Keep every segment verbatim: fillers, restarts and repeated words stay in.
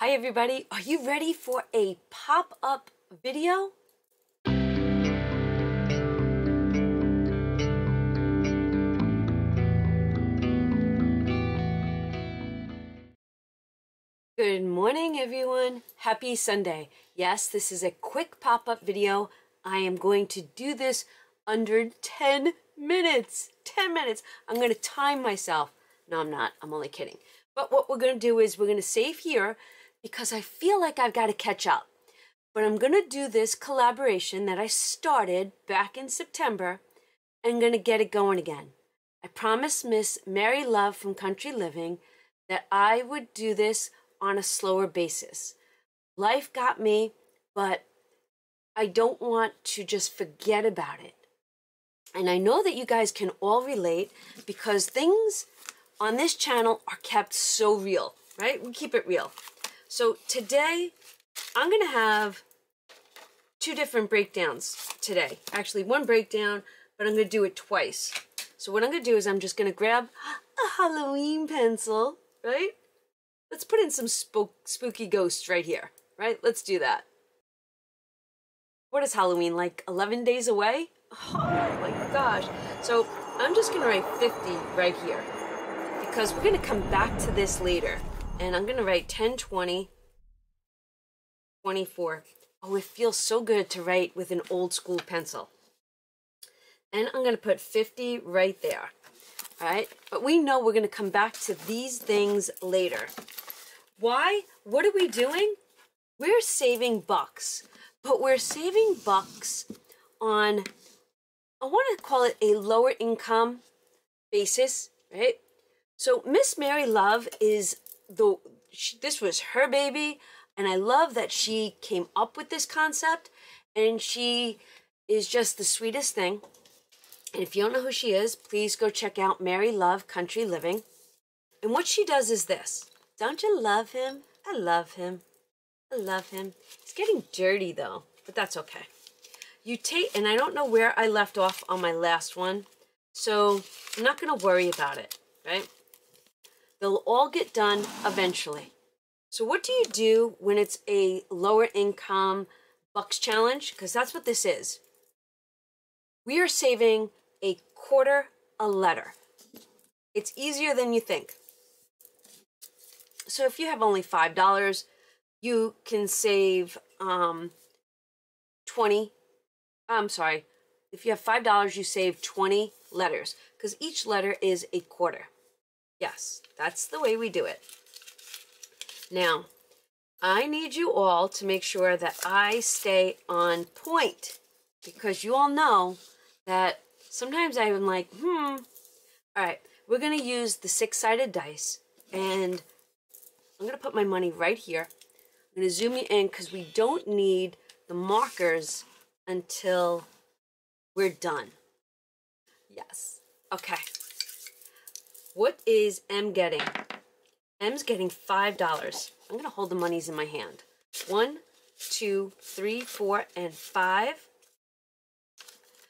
Hi everybody, are you ready for a pop-up video? Good morning everyone, happy Sunday. Yes, this is a quick pop-up video. I am going to do this under ten minutes, ten minutes. I'm gonna time myself. No, I'm not, I'm only kidding. But what we're gonna do is we're gonna save here because I feel like I've got to catch up. But I'm going to do this collaboration that I started back in September and going to get it going again. I promised Miss Mary Love from Country Living that I would do this on a slower basis. Life got me, but I don't want to just forget about it. And I know that you guys can all relate because things on this channel are kept so real, right? We keep it real. So today, I'm going to have two different breakdowns today. Actually, one breakdown, but I'm going to do it twice. So what I'm going to do is I'm just going to grab a Halloween pencil, right? Let's put in some spook spooky ghosts right here, right? Let's do that. What is Halloween, like eleven days away? Oh my gosh. So I'm just going to write fifty right here because we're going to come back to this later. And I'm going to write ten, twenty, twenty-four. Oh, it feels so good to write with an old school pencil. And I'm going to put fifty right there. All right. But we know we're going to come back to these things later. Why? What are we doing? We're saving bucks. But we're saving bucks on, I want to call it a lower income basis, right? So Miss Mary Love is... The, she, this was her baby, and I love that she came up with this concept, and she is just the sweetest thing. And if you don't know who she is, please go check out Mary Love Country Living. And what she does is this. Don't you love him? I love him. I love him. He's getting dirty though, but that's okay. You take, and I don't know where I left off on my last one, so I'm not going to worry about it, right? They'll all get done eventually. So what do you do when it's a lower income bucks challenge? Because that's what this is. We are saving a quarter a letter. It's easier than you think. So if you have only five dollars, you can save um, twenty. I'm sorry. If you have five dollars, you save twenty letters because each letter is a quarter. Yes, that's the way we do it. Now, I need you all to make sure that I stay on point because you all know that sometimes I'm like, hmm. All right, we're going to use the six-sided dice, and I'm going to put my money right here. I'm going to zoom you in because we don't need the markers until we're done. Yes. Okay. What is M getting? M's getting five dollars. I'm going to hold the monies in my hand. One, two, three, four, and five.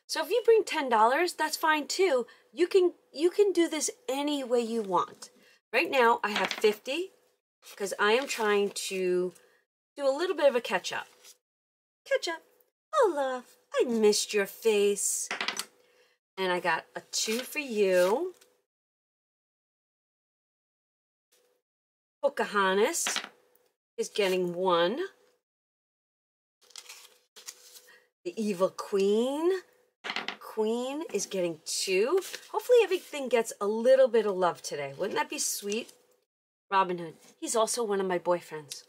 So if you bring ten dollars, that's fine too. You can, you can do this any way you want. Right now, I have fifty because I am trying to do a little bit of a catch-up. Catch-up. Olaf, I missed your face. And I got a two for you. Pocahontas is getting one. The Evil Queen. Queen is getting two. Hopefully everything gets a little bit of love today. Wouldn't that be sweet? Robin Hood. He's also one of my boyfriends.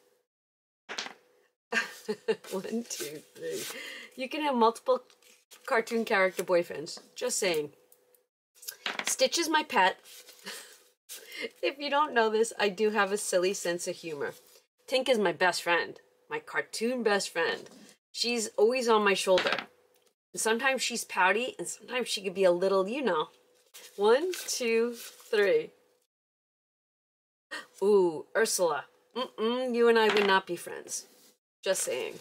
One, two, three. You can have multiple cartoon character boyfriends. Just saying. Stitch is my pet. If you don't know this, I do have a silly sense of humor. Tink is my best friend, my cartoon best friend. She's always on my shoulder. And sometimes she's pouty, and sometimes she could be a little, you know. One, two, three. Ooh, Ursula. Mm-mm, you and I would not be friends. Just saying.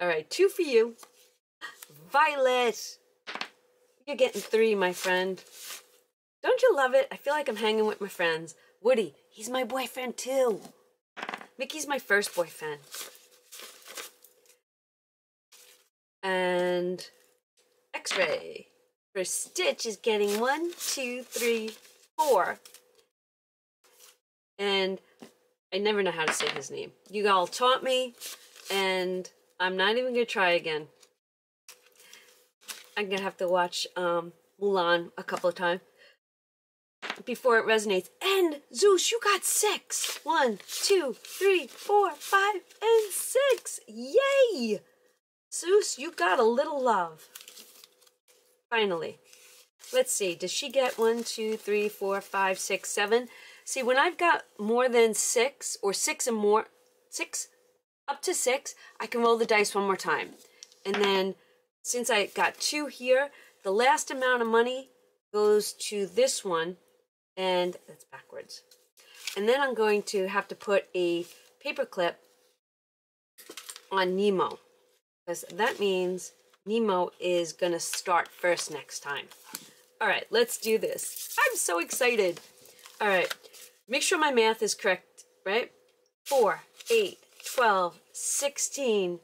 All right, two for you. Violet. You're getting three, my friend. Don't you love it? I feel like I'm hanging with my friends. Woody, he's my boyfriend too. Mickey's my first boyfriend. And X-Ray. For Stitch is getting one, two, three, four. And I never know how to say his name. You all taught me, and I'm not even going to try again. I'm going to have to watch um, Mulan a couple of times before it resonates. And Zeus, you got six. One, two, three, four, five, and six. Yay! Zeus, you got a little love. Finally. Let's see. Does she get one, two, three, four, five, six, seven? See, when I've got more than six, or six and more, six, up to six, I can roll the dice one more time. And then, since I got two here, the last amount of money goes to this one, and that's backwards. And then I'm going to have to put a paper clip on Nemo, because that means Nemo is going to start first next time. All right, let's do this. I'm so excited. All right, make sure my math is correct, right? four, eight, twelve, sixteen,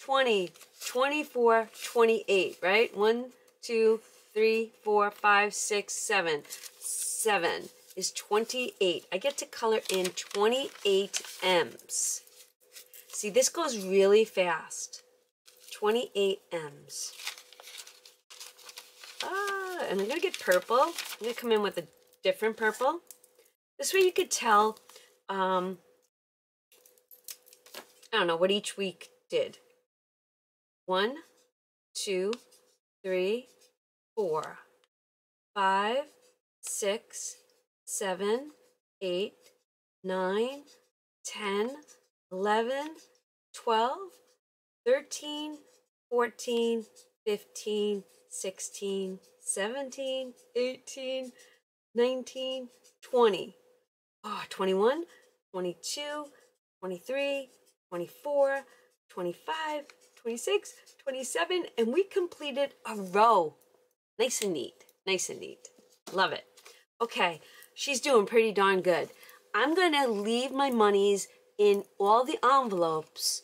twenty, twenty-four, twenty-eight, right? one, two, three, four, five, six, seven. seven is twenty-eight. I get to color in twenty-eight M's. See, this goes really fast. twenty-eight M's. Ah, and I'm going to get purple. I'm going to come in with a different purple. This way you could tell, um, I don't know, what each week did. One, two, three, four, five, six, seven, eight, nine, ten, eleven, twelve, thirteen, fourteen, fifteen, sixteen, seventeen, eighteen, nineteen, twenty. Oh, twenty-one, twenty-two, twenty-three, twenty-four, twenty-five, twenty-six, twenty-seven, and we completed a row. Nice and neat. Nice and neat. Love it. Okay, she's doing pretty darn good. I'm going to leave my monies in all the envelopes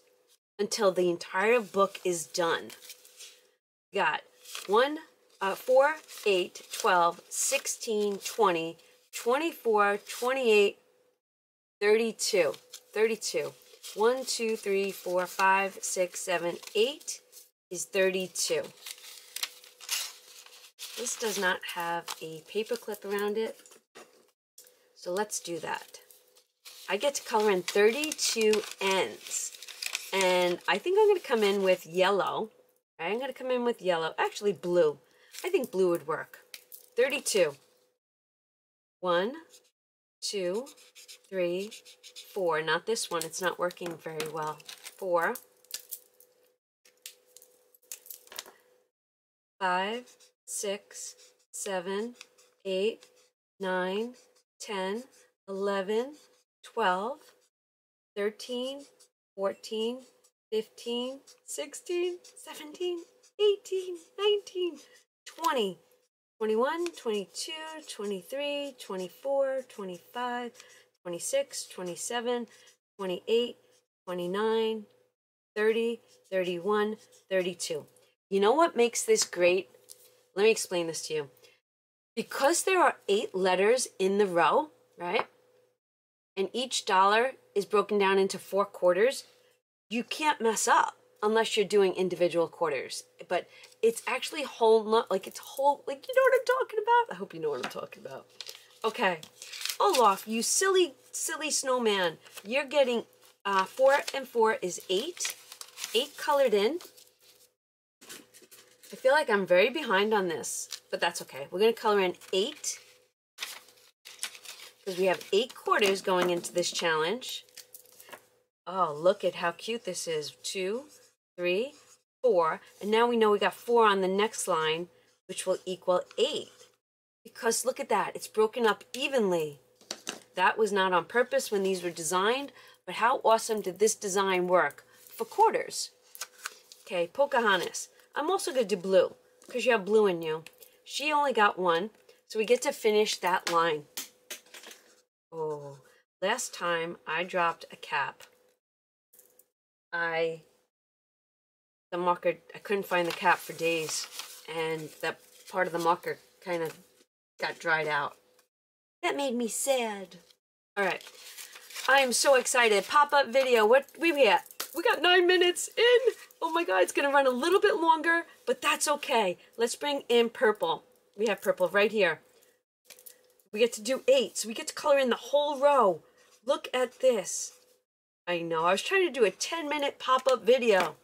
until the entire book is done. Got one, Uh, four, eight, twelve, sixteen, twenty, twenty-four, twenty-eight, thirty-two. thirty-two. one, two, three, four, five, six, seven, eight is thirty-two. This does not have a paper clip around it, so let's do that. I get to color in thirty-two ends, and I think I'm going to come in with yellow. I'm going to come in with yellow. Actually, blue. I think blue would work. thirty-two. one, two, three, four. Not this one. It's not working very well. four, five, six, seven, eight, nine, ten, eleven, twelve, thirteen, fourteen, fifteen, sixteen, seventeen, eighteen, nineteen, twenty, twenty-one, twenty-two, twenty-three, twenty-four, twenty-five, twenty-six, twenty-seven, twenty-eight, twenty-nine, thirty, thirty-one, thirty-two. You know what makes this great? Let me explain this to you. Because there are eight letters in the row, right? And each dollar is broken down into four quarters, you can't mess up. Unless you're doing individual quarters, but it's actually whole, like it's whole, like you know what I'm talking about? I hope you know what I'm talking about. Okay, Olaf, you silly, silly snowman. You're getting uh, four and four is eight, eight colored in. I feel like I'm very behind on this, but that's okay. We're gonna color in eight, because we have eight quarters going into this challenge. Oh, look at how cute this is. Two, three, four, and now we know we got four on the next line, which will equal eight, because look at that, it's broken up evenly. That was not on purpose when these were designed, but how awesome did this design work for quarters? Okay, Pocahontas. I'm also going to do blue, because you have blue in you. She only got one, so we get to finish that line. Oh, Last time I dropped a cap. I, the marker, I couldn't find the cap for days, and that part of the marker kind of got dried out. That made me sad. All right, I am so excited. Pop-up video. What we got? We got nine minutes in. Oh my God, it's gonna run a little bit longer, but that's okay. Let's bring in purple. We have purple right here. We get to do eight, so we get to color in the whole row. Look at this. I know, I was trying to do a ten minute pop-up video.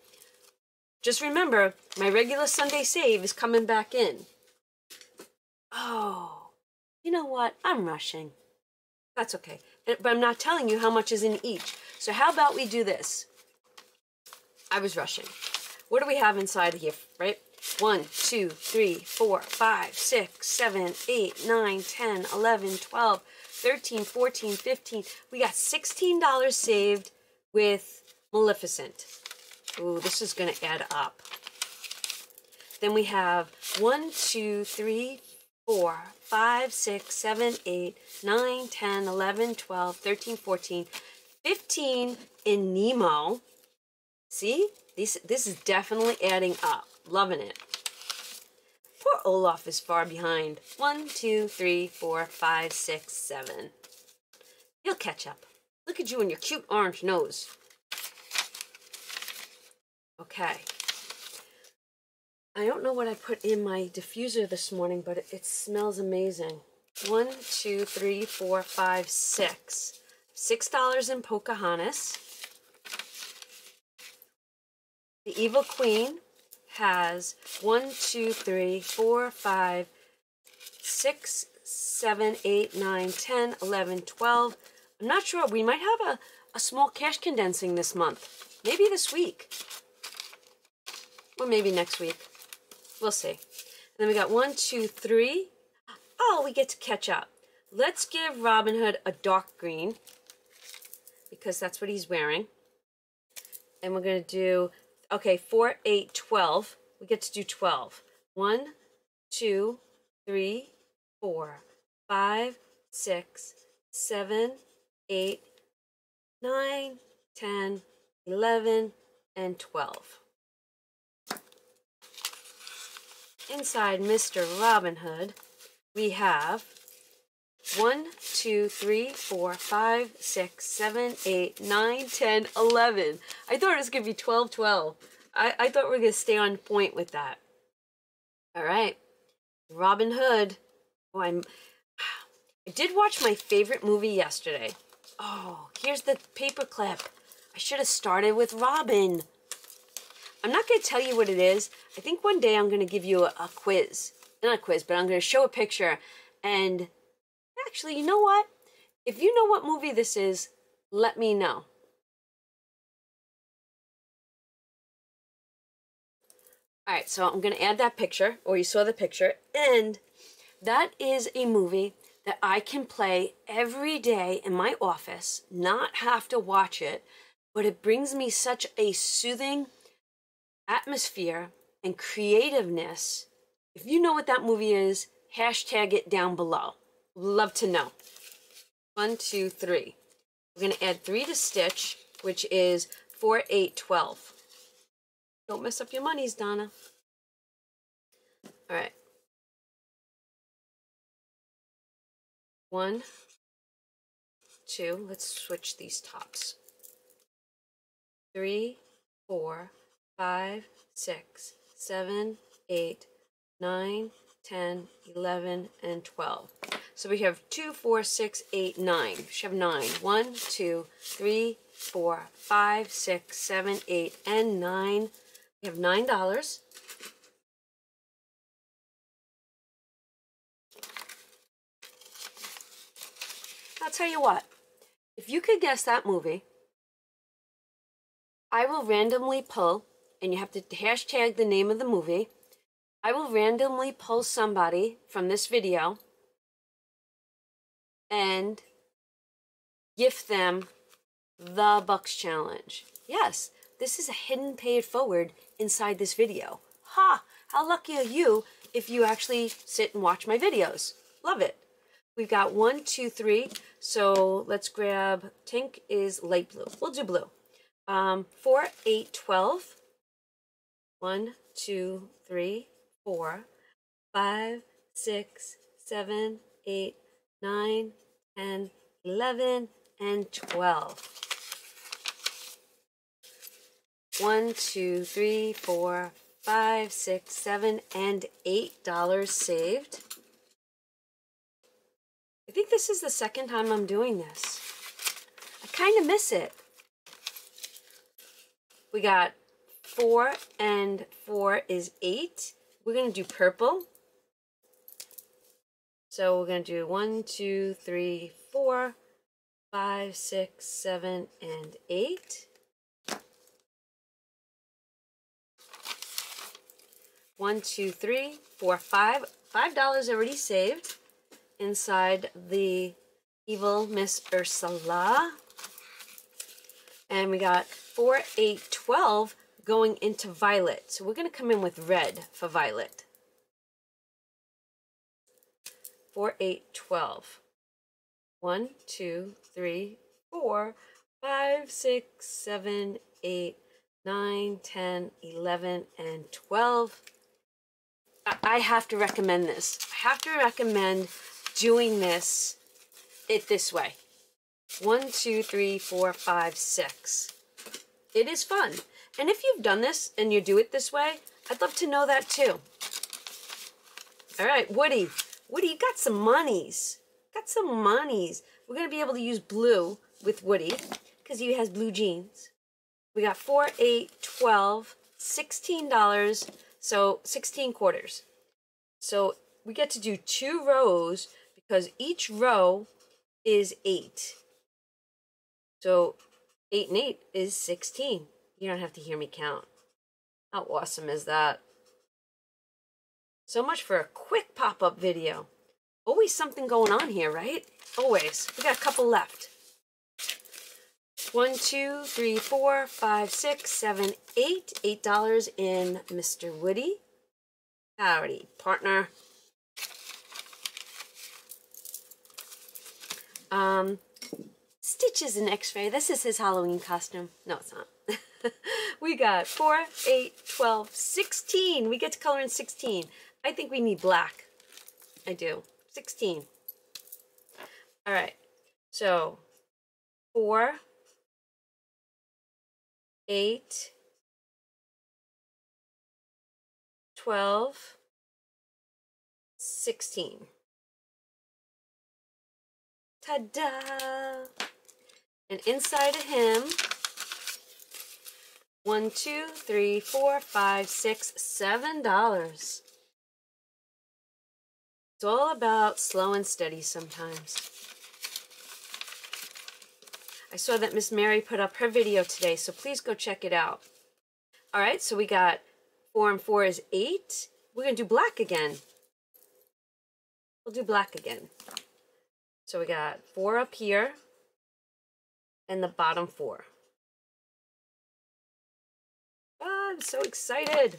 Just remember, my regular Sunday save is coming back in. Oh, you know what? I'm rushing. That's okay. But I'm not telling you how much is in each. So how about we do this? I was rushing. What do we have inside here, right? one, two, three, four, five, six, seven, eight, nine, ten, eleven, twelve, thirteen, fourteen, fifteen. We got sixteen dollars saved with Maleficent. Ooh, this is going to add up. Then we have one, two, three, four, five, six, seven, eight, nine, ten, eleven, twelve, thirteen, fourteen, fifteen in Nemo. See? This, this is definitely adding up. Loving it. Poor Olaf is far behind. One, two, three, four, five, six, seven. He'll catch up. Look at you and your cute orange nose. Okay. I don't know what I put in my diffuser this morning, but it, it smells amazing. One, two, three, four, five, six. Six dollars in Pocahontas. The Evil Queen has one, two, three, four, five, six, seven, eight, nine, ten, eleven, twelve. I'm not sure. We might have a, a small cash condensing this month. Maybe this week. Or maybe next week. We'll see. And then we got one, two, three. Oh, we get to catch up. Let's give Robin Hood a dark green, because that's what he's wearing. And we're going to do... Okay, four, eight, twelve. We get to do twelve. one, two, three, four, five, six, seven, eight, nine, ten, eleven, and twelve. Inside Mister Robin Hood, we have one, two, three, four, five, six, seven, eight, nine, ten, eleven. I thought it was going to be twelve, twelve. I, I thought we were going to stay on point with that. All right. Robin Hood. Oh, I'm, I did watch my favorite movie yesterday. Oh, here's the paperclip. I should have started with Robin. I'm not going to tell you what it is. I think one day I'm going to give you a, a quiz. Not a quiz, but I'm going to show a picture and... Actually, you know what? If you know what movie this is, let me know. All right, so I'm going to add that picture, or you saw the picture, and that is a movie that I can play every day in my office, not have to watch it, but it brings me such a soothing atmosphere and creativeness. If you know what that movie is, hashtag it down below. Love to know. One, two, three. We're going to add three to Stitch, which is four, eight, twelve. Don't mess up your monies, Donna. All right. One, two. Let's switch these tops. Three, four, five, six, seven, eight, nine, ten, eleven, and twelve. So we have two, four, six, eight, nine. We should have nine. One, two, three, four, five, six, seven, eight, and nine. We have nine dollars. I'll tell you what. If you could guess that movie, I will randomly pull, and you have to hashtag the name of the movie. I will randomly pull somebody from this video and gift them the Bucks Challenge. Yes, this is a hidden pay it forward inside this video. Ha! How lucky are you if you actually sit and watch my videos. Love it. We've got one, two, three. So let's grab, Tink is light blue. We'll do blue. Um, four, eight, twelve. One, two, three, four, five, six, seven, eight, nine, ten, eleven, and twelve. One, two, three, four, five, six, seven, and eight dollars saved. I think this is the second time I'm doing this. I kind of miss it. We got four and four is eight. We're going to do purple. So we're going to do one, two, three, four, five, six, seven, and eight. One, two, three, four, five. Five dollars already saved inside the evil Miss Ursula. And we got four, eight, twelve going into Violet. So we're going to come in with red for Violet. Four, eight, twelve. One, two, three, four, five, six, seven, eight, nine, ten, eleven, and twelve. I have to recommend this. I have to recommend doing this it this way. One, two, three, four, five, six. It is fun. And if you've done this and you do it this way, I'd love to know that too. All right, Woody. Woody, you got some monies. Got some monies. We're going to be able to use blue with Woody because he has blue jeans. We got four, eight, twelve, sixteen dollars. So sixteen quarters. So we get to do two rows because each row is eight. So eight and eight is sixteen. You don't have to hear me count. How awesome is that? So much for a quick pop-up video. Always something going on here, right? Always. We got a couple left. One, two, three, four, five, six, seven, eight. Eight dollars in Mister Woody. Howdy, partner. Um, Stitch is an X-Ray. This is his Halloween costume. No, it's not. We got four, eight, twelve, sixteen. We get to color in sixteen. I think we need black. I do. sixteen. All right. So, four. Eight, twelve, sixteen. Ta-da! And inside of him, one, two, three, four, five, six, seven dollars. It's all about slow and steady sometimes. I saw that Miss Mary put up her video today, so please go check it out. All right, so we got four and four is eight. We're going to do black again. We'll do black again. So we got four up here and the bottom four. Oh, I'm so excited.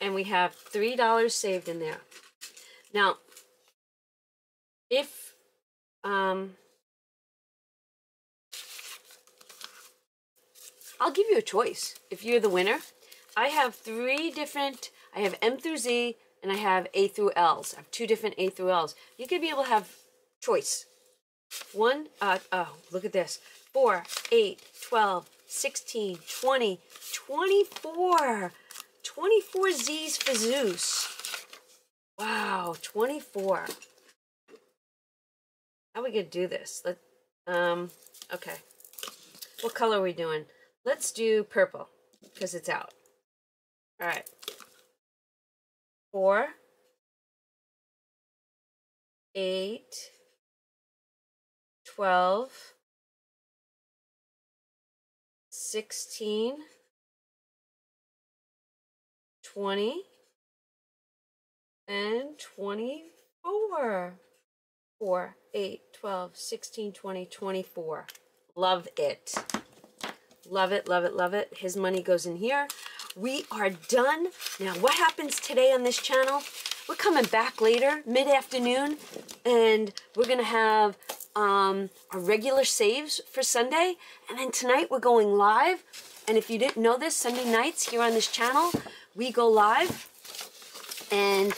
And we have three dollars saved in there. Now, if Um, I'll give you a choice if you're the winner. I have three different, I have M through Z and I have A through L's. I have two different A through L's. You could be able to have choice. One, uh, oh, look at this. Four, eight, twelve, sixteen, twenty, twenty-four. twenty-four Z's for Zeus. Wow, twenty-four. How are we going to do this? Let, um, okay. What color are we doing? Let's do purple because it's out. All right. Four. Eight. Twelve. Sixteen. Twenty. And twenty-four. Four, eight, twelve, sixteen, twenty, twenty-four. Love it. Love it, love it, love it. His money goes in here. We are done. Now, what happens today on this channel We're coming back later, mid-afternoon, and we're going to have um, our regular saves for Sunday. And then tonight we're going live. And if you didn't know this, Sunday nights here on this channel, we go live. And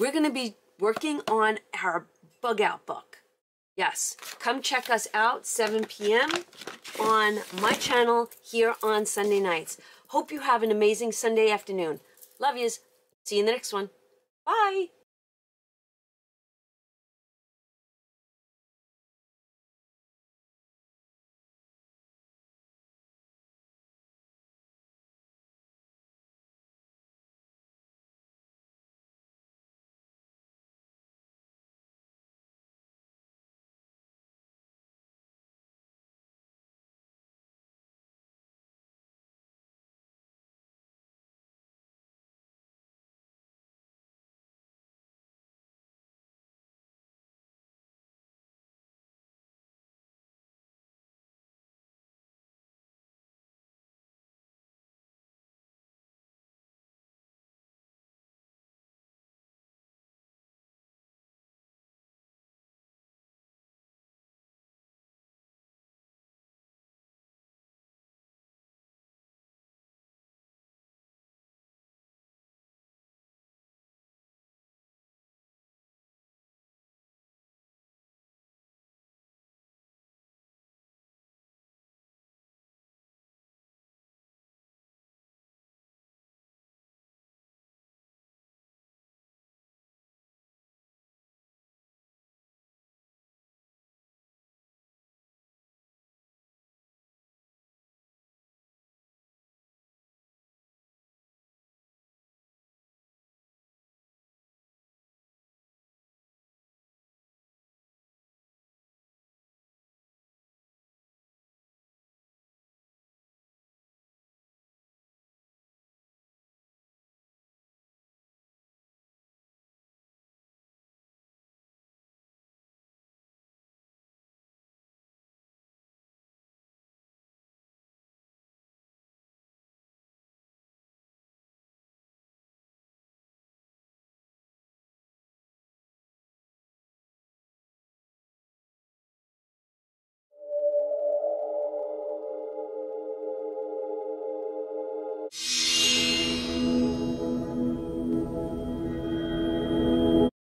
we're going to be working on our bug out book. Yes, come check us out, seven p m on my channel here on Sunday nights. Hope you have an amazing Sunday afternoon. Love yous. See you in the next one. Bye.